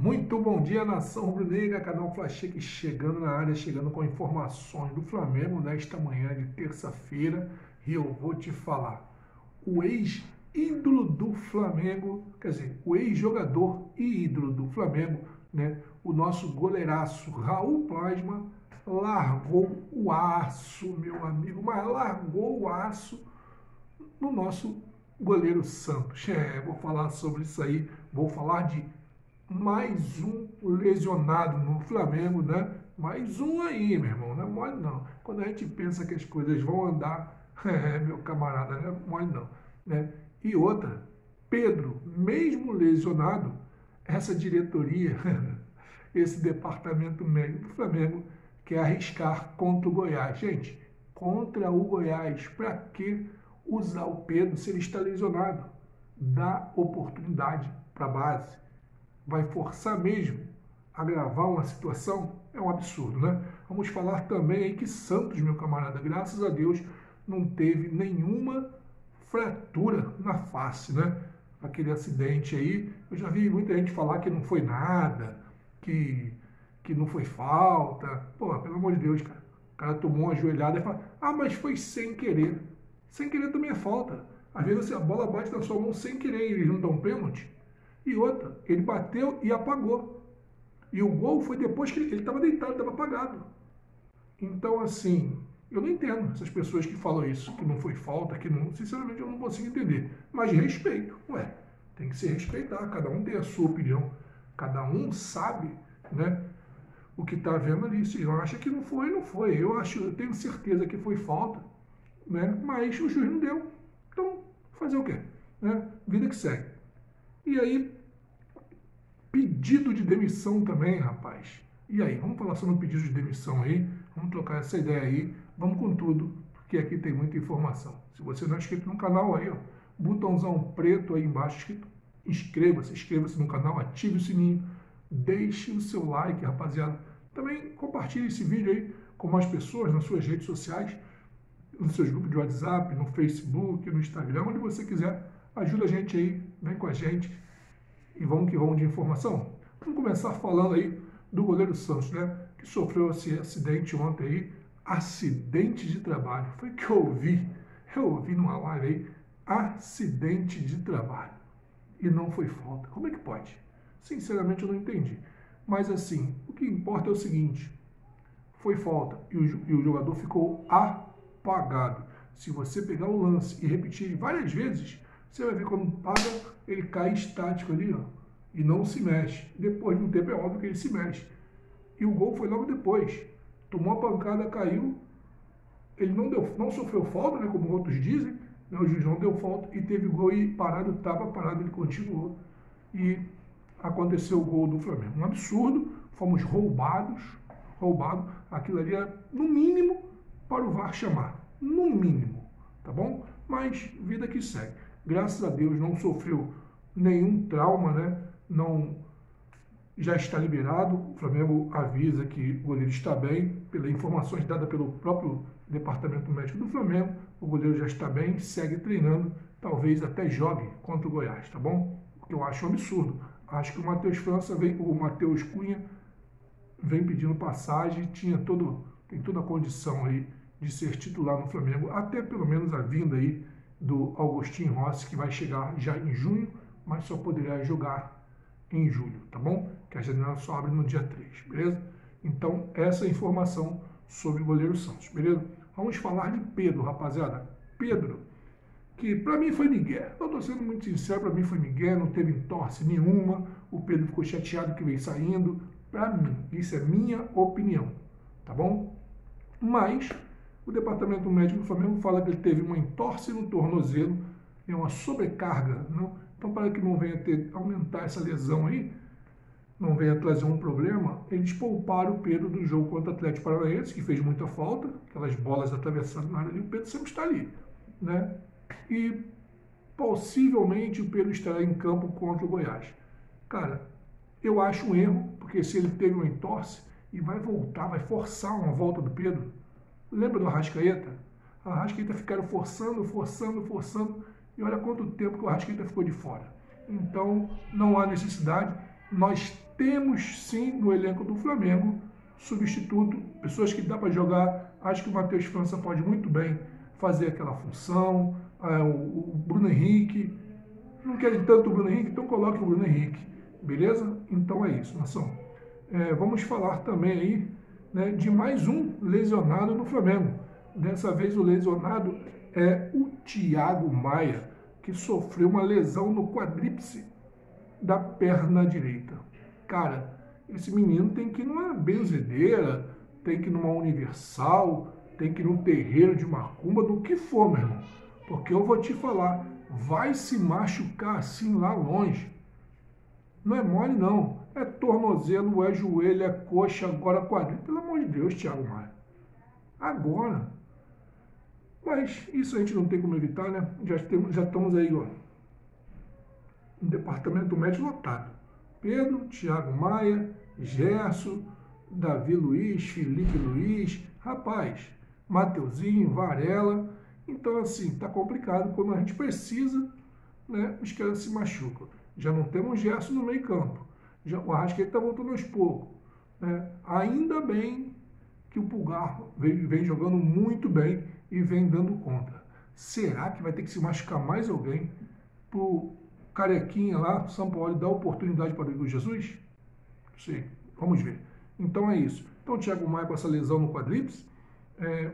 Muito bom dia, nação rubro-negra, canal Flasheik chegando na área, chegando com informações do Flamengo nesta manhã de terça-feira. E eu vou te falar, o ex-ídolo do Flamengo, quer dizer, o ex-jogador e ídolo do Flamengo, né, o nosso goleiraço Raul Plasma, largou o aço, meu amigo, mas largou o aço no nosso goleiro Santos. Vou falar sobre isso aí, vou falar de mais um lesionado no Flamengo, né? Mais um aí, meu irmão, não é mole não. Quando a gente pensa que as coisas vão andar, meu camarada, não é mole não, né? E outra, Pedro, mesmo lesionado, essa diretoria, esse departamento médico do Flamengo quer arriscar contra o Goiás. Gente, contra o Goiás, para que usar o Pedro se ele está lesionado? Dá oportunidade para a base. Vai forçar mesmo a agravar uma situação? É um absurdo, né? Vamos falar também aí que Santos, meu camarada, graças a Deus, não teve nenhuma fratura na face, né? Aquele acidente aí, eu já vi muita gente falar que não foi nada, que não foi falta. Pô, pelo amor de Deus, cara. O cara tomou uma joelhada e fala, ah, mas foi sem querer. Sem querer também é falta. Às vezes a bola bate na sua mão sem querer e eles não dão pênalti. E outra, ele bateu e apagou. E o gol foi depois que ele estava deitado, estava apagado. Então, assim, eu não entendo essas pessoas que falam isso, que não foi falta, que não... Sinceramente, eu não consigo entender. Mas respeito, ué, tem que se respeitar. Cada um tem a sua opinião. Cada um sabe, né, o que está vendo ali. Se não acha que não foi, não foi. Eu tenho certeza que foi falta, né, mas o juiz não deu. Então, fazer o quê? Né? Vida que segue. E aí... pedido de demissão também, rapaz. E aí, vamos falar sobre o pedido de demissão aí, vamos trocar essa ideia aí, vamos com tudo, porque aqui tem muita informação. Se você não é inscrito no canal aí, ó, botãozão preto aí embaixo, escrito inscreva-se no canal, ative o sininho, deixe o seu like, rapaziada. Também compartilhe esse vídeo aí com mais pessoas nas suas redes sociais, nos seus grupos de WhatsApp, no Facebook, no Instagram, onde você quiser. Ajuda a gente aí, vem com a gente. E vamos que vamos de informação. Vamos começar falando aí do goleiro Santos, né? Que sofreu esse acidente ontem aí, acidente de trabalho. Foi o que eu ouvi numa live aí, acidente de trabalho. E não foi falta. Como é que pode? Sinceramente eu não entendi. Mas assim, o que importa é o seguinte, foi falta e o jogador ficou apagado. Se você pegar o lance e repetir várias vezes, você vai ver quando paga, ele cai estático ali, ó, e não se mexe. Depois de um tempo é óbvio que ele se mexe. E o gol foi logo depois. Tomou a pancada, caiu. Ele não sofreu falta, né, como outros dizem. Né, o juiz não deu falta e teve gol e parado, tava parado, ele continuou. E aconteceu o gol do Flamengo. Um absurdo, fomos roubados. Aquilo ali é, no mínimo, para o VAR chamar. No mínimo, tá bom? Mas vida que segue. Graças a Deus não sofreu nenhum trauma, né? Não, já está liberado. O Flamengo avisa que o goleiro está bem. Pelas informações dadas pelo próprio departamento médico do Flamengo, o goleiro já está bem, segue treinando, talvez até jogue contra o Goiás, tá bom? O que eu acho um absurdo. Acho que o Matheus França, o Matheus Cunha, vem pedindo passagem, tem toda a condição aí de ser titular no Flamengo, até pelo menos a vinda aí do Agostinho Rossi, que vai chegar já em junho, mas só poderá jogar em julho, tá bom? Que a janela só abre no dia 3, beleza? Então, essa é a informação sobre o goleiro Santos, beleza? Vamos falar de Pedro, rapaziada. Pedro, que pra mim foi Miguel. Eu tô sendo muito sincero, pra mim foi Miguel, não teve entorse nenhuma, o Pedro ficou chateado que veio saindo, pra mim, isso é minha opinião, tá bom? Mas... o departamento médico do Flamengo fala que ele teve uma entorse no tornozelo, é uma sobrecarga, não? Então para que não venha aumentar essa lesão aí, não venha trazer um problema, eles pouparam o Pedro do jogo contra o Atlético Paranaense, que fez muita falta, aquelas bolas atravessando na área ali, o Pedro sempre está ali, né? E possivelmente o Pedro estará em campo contra o Goiás. Cara, eu acho um erro, porque se ele teve uma entorse e vai voltar, vai forçar uma volta do Pedro. Lembra do Arrascaeta? A Arrascaeta ficaram forçando, e olha quanto tempo que o Arrascaeta ficou de fora. Então, não há necessidade, nós Temos sim no elenco do Flamengo substituto, pessoas que dá para jogar. Acho que o Matheus França pode muito bem fazer aquela função. O Bruno Henrique, não querem tanto o Bruno Henrique, então coloque o Bruno Henrique, beleza? Então é isso, nação. Vamos falar também aí, né, de mais um lesionado do Flamengo. Dessa vez o lesionado é o Thiago Maia, que sofreu uma lesão no quadríceps da perna direita. Cara, esse menino tem que ir numa benzedeira, tem que ir numa universal, tem que ir num terreiro de macumba, do que for, meu irmão. Porque eu vou te falar, vai se machucar assim lá longe. Não é mole, não. É tornozelo, é joelho, é coxa, agora quadril. Pelo amor de Deus, Thiago Maia. Agora. Mas isso a gente não tem como evitar, né? Já estamos aí, ó. No departamento médico lotado. Pedro, Thiago Maia, Gerson, Davi Luiz, Felipe Luiz, rapaz, Mateuzinho, Varela. Então, assim, tá complicado quando a gente precisa, né? Os caras se machucam. Já não temos Gerson no meio campo. O Arrascaeta tá voltando aos poucos. Né? Ainda bem que o Pulgar vem jogando muito bem e vem dando conta. Será que vai ter que se machucar mais alguém pro Carequinha lá, Sampaoli, dar oportunidade para o Igor Jesus? Sim, vamos ver. Então é isso. Então o Thiago Maia com essa lesão no quadríceps.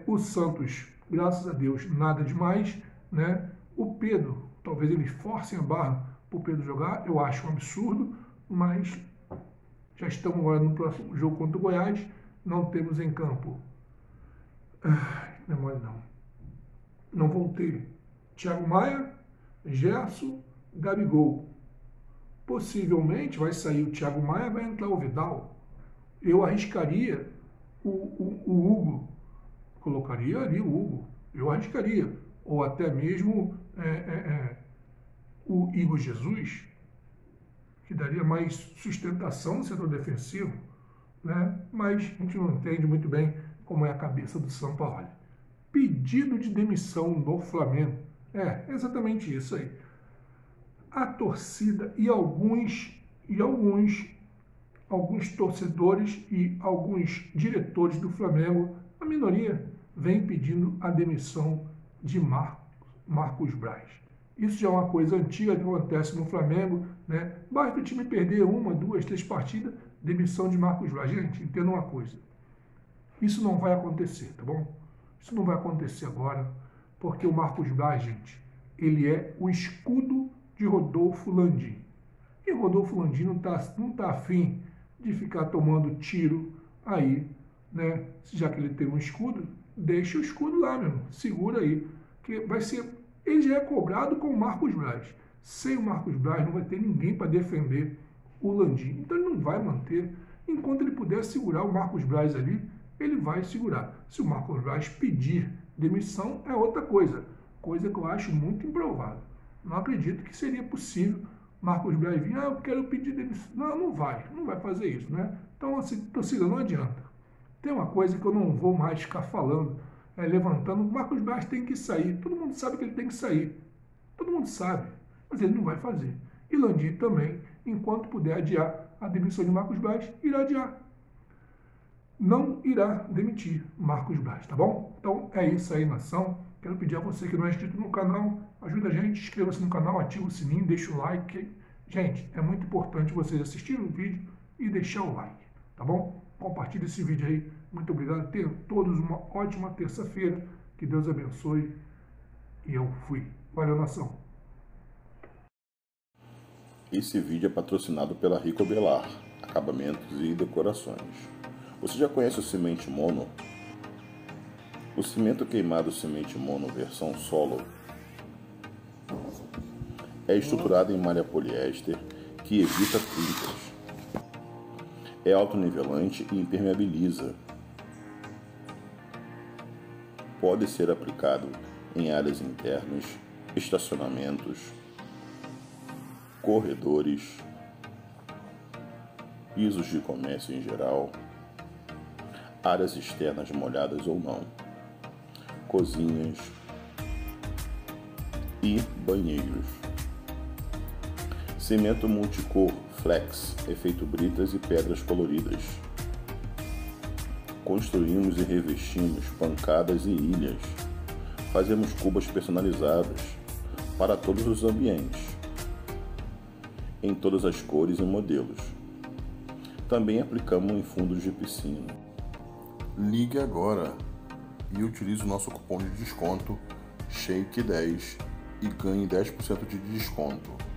O Santos, graças a Deus, nada demais. Né? O Pedro, talvez eles forcem a barra para o Pedro jogar. Eu acho um absurdo, mas já estamos agora no próximo jogo contra o Goiás. Não temos em campo. Não é mole, não. Não vão ter Thiago Maia, Gerson, Gabigol. Possivelmente vai sair o Thiago Maia, vai entrar o Vidal. Eu arriscaria o Hugo. Colocaria ali o Hugo. Eu arriscaria. Ou até mesmo o Igor Jesus, que daria mais sustentação no setor defensivo. Né? Mas a gente não entende muito bem como é a cabeça do Sampaoli. Pedido de demissão do Flamengo. É exatamente isso aí. A torcida e alguns torcedores e alguns diretores do Flamengo, a minoria, vem pedindo a demissão de Marcos Braz. Isso já é uma coisa antiga que acontece no Flamengo, né? Basta o time perder uma, duas, três partidas, demissão de Marcos Braz. Gente, entenda uma coisa. Isso não vai acontecer, tá bom? Isso não vai acontecer agora, porque o Marcos Braz, gente, ele é o escudo de Rodolfo Landim. E Rodolfo Landim não tá afim de ficar tomando tiro aí, né? Já que ele tem um escudo, deixa o escudo lá, meu irmão. Segura aí. Que vai ser... Ele já é cobrado com o Marcos Braz. Sem o Marcos Braz não vai ter ninguém para defender o Landim. Então ele não vai manter. Enquanto ele puder segurar o Marcos Braz ali, ele vai segurar. Se o Marcos Braz pedir demissão, é outra coisa. Coisa que eu acho muito improvável. Não acredito que seria possível Marcos Braz vir, eu quero pedir demissão. Não, não vai fazer isso, né? Então, assim, torcida, não adianta. Tem uma coisa que eu não vou mais ficar falando, levantando. O Marcos Braz tem que sair. Todo mundo sabe que ele tem que sair. Todo mundo sabe, mas ele não vai fazer. E Landim também, enquanto puder adiar a demissão de Marcos Braz, irá adiar. Não irá demitir Marcos Braz, tá bom? Então, é isso aí, nação. Quero pedir a você que não é inscrito no canal, ajuda a gente, inscreva-se no canal, ativa o sininho, deixa o like. Gente, é muito importante vocês assistirem o vídeo e deixar o like, tá bom? Compartilhe esse vídeo aí. Muito obrigado. Tenham todos uma ótima terça-feira. Que Deus abençoe. E eu fui. Valeu, nação. Esse vídeo é patrocinado pela Rico Belar, acabamentos e decorações. Você já conhece o semente mono? O cimento queimado semente mono versão solo é estruturado em malha poliéster que evita trincas. É autonivelante e impermeabiliza. Pode ser aplicado em áreas internas, estacionamentos, corredores, pisos de comércio em geral, áreas externas molhadas ou não, cozinhas e banheiros. Cimento multicor flex, efeito britas e pedras coloridas. Construímos e revestimos pancadas e ilhas. Fazemos cubas personalizadas para todos os ambientes, em todas as cores e modelos. Também aplicamos em fundos de piscina. Ligue agora e utilize o nosso cupom de desconto SHAKE10 e ganhe 10% de desconto.